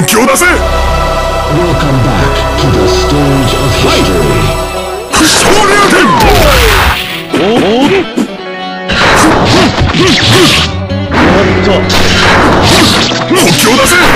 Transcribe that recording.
Welcome back to the stage of history.